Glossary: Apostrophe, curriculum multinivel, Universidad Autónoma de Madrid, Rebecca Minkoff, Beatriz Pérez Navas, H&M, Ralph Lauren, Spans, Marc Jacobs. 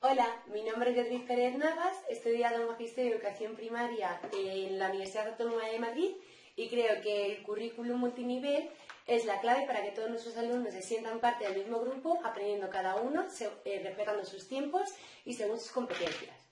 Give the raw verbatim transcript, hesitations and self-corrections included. Hola, mi nombre es Beatriz Pérez Navas, he estudiado Magisterio de Educación Primaria en la Universidad Autónoma de Madrid y creo que el currículum multinivel es la clave para que todos nuestros alumnos se sientan parte del mismo grupo, aprendiendo cada uno, respetando sus tiempos y según sus competencias.